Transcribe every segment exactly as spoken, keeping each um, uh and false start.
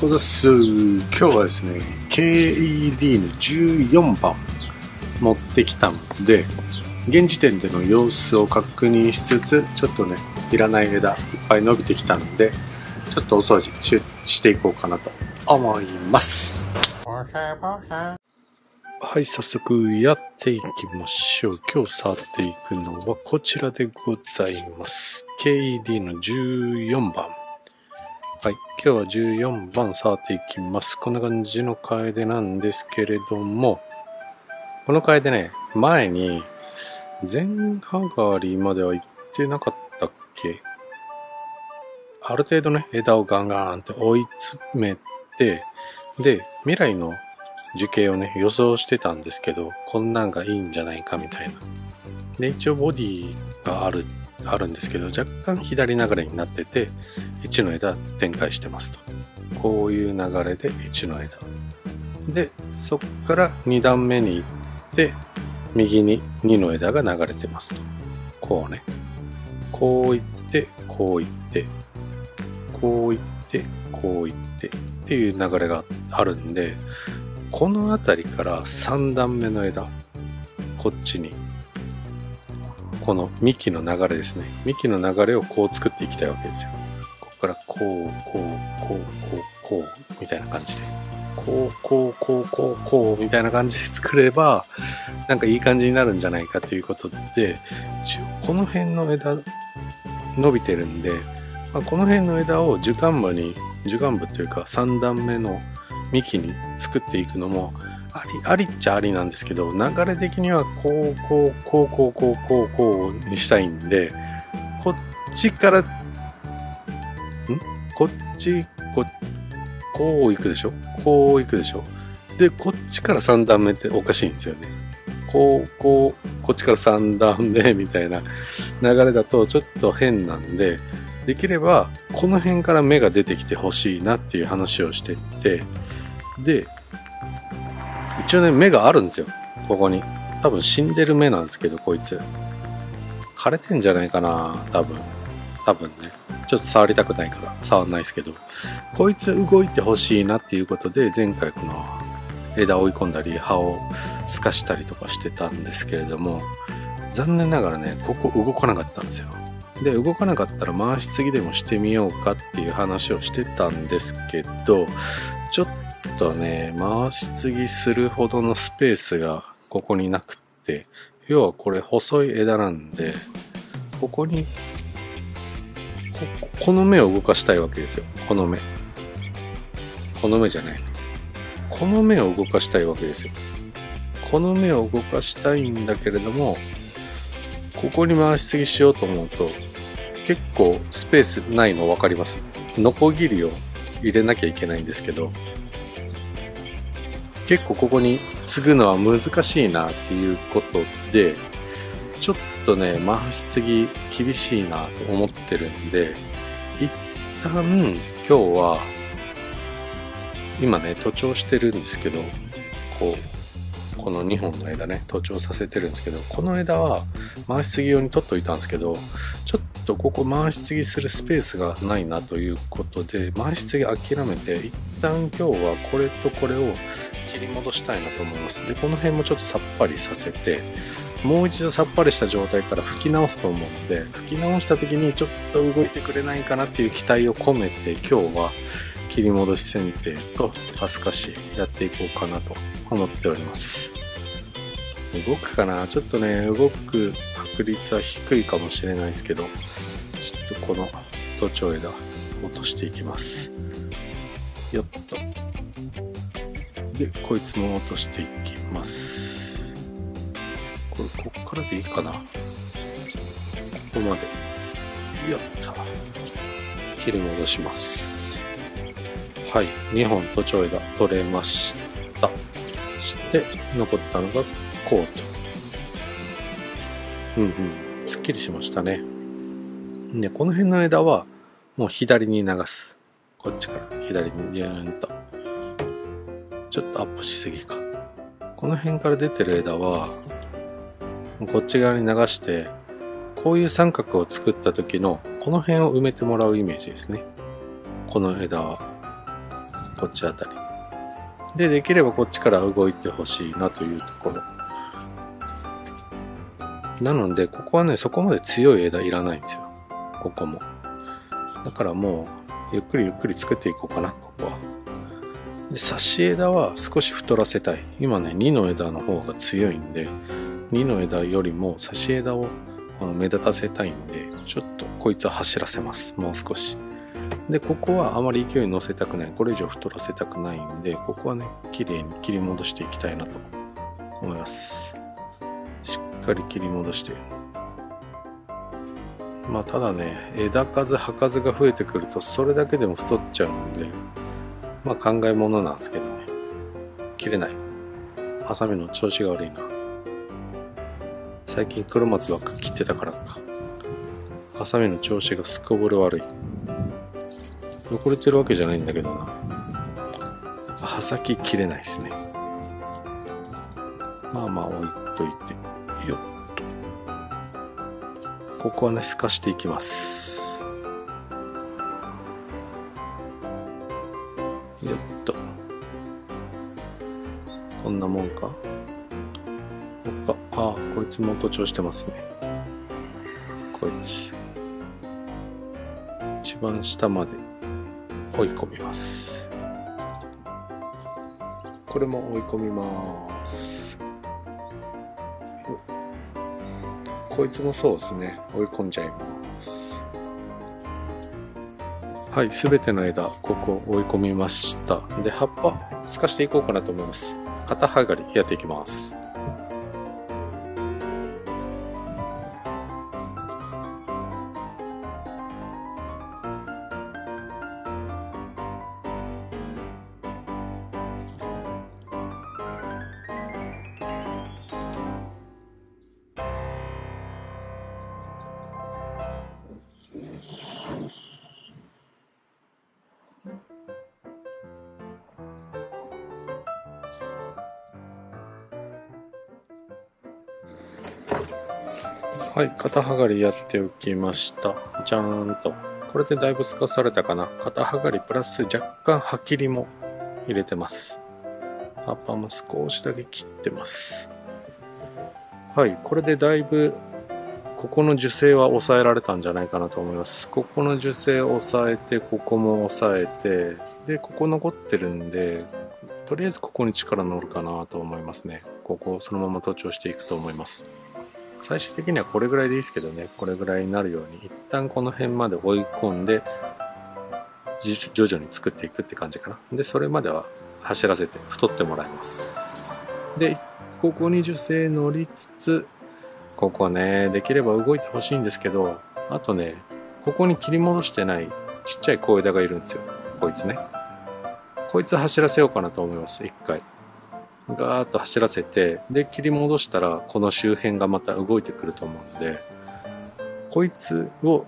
こざす。今日はですね ケーイーディー のじゅうよんばん持ってきたので、現時点での様子を確認しつつ、ちょっとねいらない枝いっぱい伸びてきたので、ちょっとお掃除 し, していこうかなと思います。はい、早速やっていきましょう。今日触っていくのはこちらでございます。 ケーイーディー のじゅうよんばん。はい、今日はじゅうよんばん触っていきます。こんな感じのカエデなんですけれども、このカエデね、前に前葉刈りまでは行ってなかったっけ。ある程度ね、枝をガンガンって追い詰めて、で、未来の樹形をね、予想してたんですけど、こんなんがいいんじゃないかみたいな。で、一応ボディがある、あるんですけど、若干左流れになってて、いちの枝展開してますと。こういう流れでいちの枝。で、そっからに段目に行って、右ににの枝が流れてますと。こうね。こういって、こういって、こういって、こういってっていう流れがあるんで、この辺りからさん段目の枝、こっちに、この幹の流れですね。幹の流れをこう作っていきたいわけですよ。ここからこう、こう、こう、こう、こう、みたいな感じで。こう、こう、こう、こう、こう、みたいな感じで作れば、なんかいい感じになるんじゃないかということで、一応この辺の枝、伸びてるんで、まあ、この辺の枝を樹幹部に、樹幹部というかさん段目の幹に作っていくのもあり、ありっちゃありなんですけど、流れ的にはこう、こう、こう、こう、こう、こう、こうにしたいんで、こっちから、ん?こっち、こ、こう行くでしょ?こう行くでしょ?で、こっちからさん段目っておかしいんですよね。こう、こう、こっちからさん段目みたいな流れだとちょっと変なんで、できればこの辺から芽が出てきてほしいなっていう話をしてて、で一応ね芽があるんですよ。ここに多分死んでる芽なんですけど、こいつ枯れてんじゃないかな。多分多分ね、ちょっと触りたくないから触んないですけど、こいつ動いてほしいなっていうことで、前回この枝を追い込んだり葉を透かしたりとかしてたんですけれども、残念ながらねここ動かなかったんですよ。で、動かなかったら回し継ぎでもしてみようかっていう話をしてたんですけど、ちょっとね回し継ぎするほどのスペースがここになくって、要はこれ細い枝なんで、ここに こ, この芽を動かしたいわけですよ。この芽この芽じゃないこの芽を動かしたいわけですよ。この芽を動かしたいんだけれども、ここに回し継ぎしようと思うと結構スペースないの分かります。ノコギリを入れなきゃいけないんですけど、結構ここに継ぐのは難しいなっていうことで、ちょっとね回し継ぎ厳しいなと思ってるんで、一旦今日は今ね徒長してるんですけど、こうこのにほんの枝ね徒長させてるんですけど、この枝は回し継ぎ用に取っといたんですけど、ちょっとここ回し継ぎするスペースがないなということで、回し継ぎ諦めて一旦今日はこれとこれを切り戻したいなと思います。で、この辺もちょっとさっぱりさせて、もう一度さっぱりした状態から吹き直すと思うので、吹き直した時にちょっと動いてくれないかなっていう期待を込めて、今日は切り戻し剪定と葉透かしやっていこうかなと思っております。動くかな?ちょっとね動く確率は低いかもしれないですけど、ちょっとこの徒長枝落としていきます。よっと。で、こいつも落としていきます。これこっからでいいかな。ここまで。よっと。切り戻します。はい、にほん徒長枝取れました。そして残ったのがこうと。うんうん、すっきりしましたね。で、この辺の枝はもう左に流す。こっちから左にギューンと。ちょっとアップしすぎか。この辺から出てる枝はこっち側に流して、こういう三角を作った時のこの辺を埋めてもらうイメージですね。この枝はこっちあたりで、できればこっちから動いてほしいなというところなので、ここはね、そこまで強い枝いらないんですよ、ここも。だからもうゆっくりゆっくり作っていこうかな、ここは。で、差し枝は少し太らせたい。今ね、にの枝の方が強いんで、にの枝よりも差し枝をこの目立たせたいんで、ちょっとこいつは走らせます、もう少し。で、ここはあまり勢いに乗せたくない、これ以上太らせたくないんで、ここはね、綺麗に切り戻していきたいなと思います。しっかり切り戻して、まあただね、枝数葉数が増えてくるとそれだけでも太っちゃうんで、まあ考えものなんですけどね。切れない、ハサミの調子が悪いな。最近黒松ばっか切ってたからか、ハサミの調子がすこぶる悪い。汚れてるわけじゃないんだけどな、刃先切れないですね。まあまあ置いといて、よっとここはね、透かしていきます。よっと、こんなもんか。おっか、あ、こいつも徒長してますね、こいつ。一番下まで追い込みます。これも追い込みます。こいつもそうですね、追い込んじゃいます。はい、すべての枝ここ追い込みました。で、葉っぱ透かしていこうかなと思います。肩はがりやっていきます。はい、肩はがりやっておきました。じゃーんと。これでだいぶ透かされたかな。肩はがりプラス若干刃切りも入れてます。葉っぱも少しだけ切ってます。はい、これでだいぶここの樹勢は抑えられたんじゃないかなと思います。ここの樹勢を抑えて、ここも抑えて、で、ここ残ってるんで、とりあえずここに力乗るかなと思いますね。ここをそのまま徒長していくと思います。最終的にはこれぐらいでいいですけどね、これぐらいになるように一旦この辺まで追い込んで徐々に作っていくって感じかな。で、それまでは走らせて太ってもらいます。で、ここに樹勢乗りつつ、ここね、できれば動いてほしいんですけど、あとね、ここに切り戻してないちっちゃい小枝がいるんですよ、こいつね。こいつ走らせようかなと思います。一回ガーッと走らせて、で、切り戻したらこの周辺がまた動いてくると思うんで、こいつを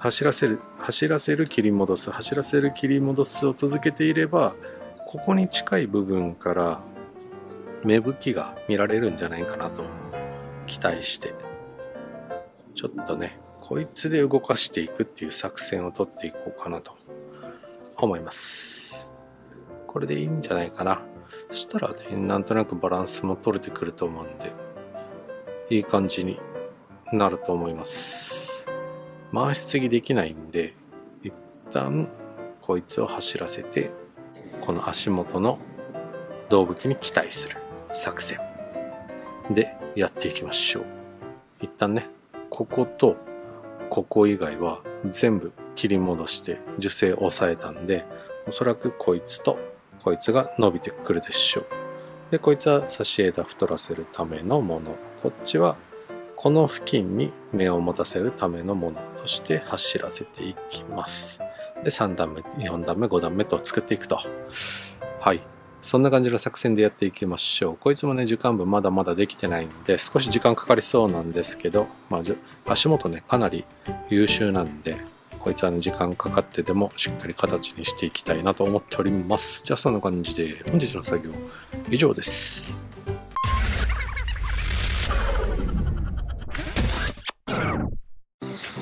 走らせる走らせる切り戻す走らせる切り戻すを続けていれば、ここに近い部分から芽吹きが見られるんじゃないかなと期待して、ちょっとね、こいつで動かしていくっていう作戦をとっていこうかなと思います。これでいいんじゃないかな。そしたらね、なんとなくバランスも取れてくると思うんで、いい感じになると思います。回し継ぎできないんで、一旦こいつを走らせて、この足元の胴吹きに期待する作戦でやっていきましょう。一旦ね、こことここ以外は全部切り戻して樹勢を抑えたんで、おそらくこいつとこいつが伸びてくるでしょう。で、こいつは差し枝太らせるためのもの、こっちはこの付近に芽を持たせるためのものとして走らせていきます。で、さん段目よん段目ご段目と作っていくと。はい、そんな感じの作戦でやっていきましょう。こいつもね、樹幹部まだまだできてないんで少し時間かかりそうなんですけど、まあ、足元ね、かなり優秀なんで、こいつは時間かかってでもしっかり形にしていきたいなと思っております。じゃあそんな感じで本日の作業以上です。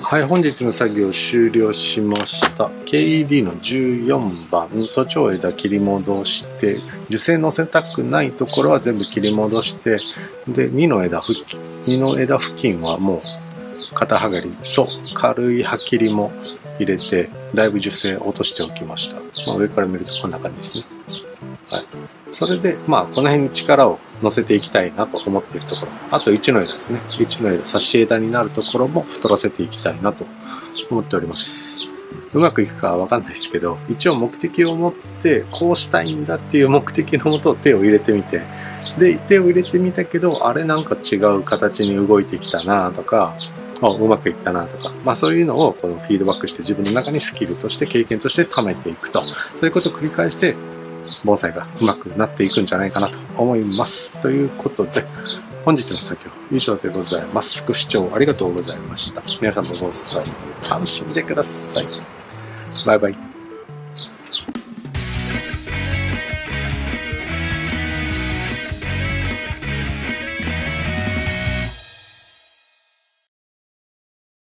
ははい、本日の作業終了しました。ケーイーディー のじゅうよんばん、途中枝切り戻して、樹勢乗せたくないところは全部切り戻して、で、にの枝付近、にの枝付近はもう、肩はがりと軽い葉切りも入れて、だいぶ樹勢落としておきました。まあ、上から見るとこんな感じですね。はい。それで、まあ、この辺に力を乗せていきたいなと思っているところ。あといちの枝ですね。いちの枝、差し枝になるところも太らせていきたいなと思っております。うまくいくかはわかんないですけど、一応目的を持って、こうしたいんだっていう目的のもと手を入れてみて、で、手を入れてみたけど、あれなんか違う形に動いてきたなとか、あ、うまくいったなとか、まあそういうのをこのフィードバックして自分の中にスキルとして経験として貯めていくと。そういうことを繰り返して、盆栽がうまくなっていくんじゃないかなと思います。ということで、本日の作業以上でございます。ご視聴ありがとうございました。皆さんも盆栽楽しんでください。バイバイ。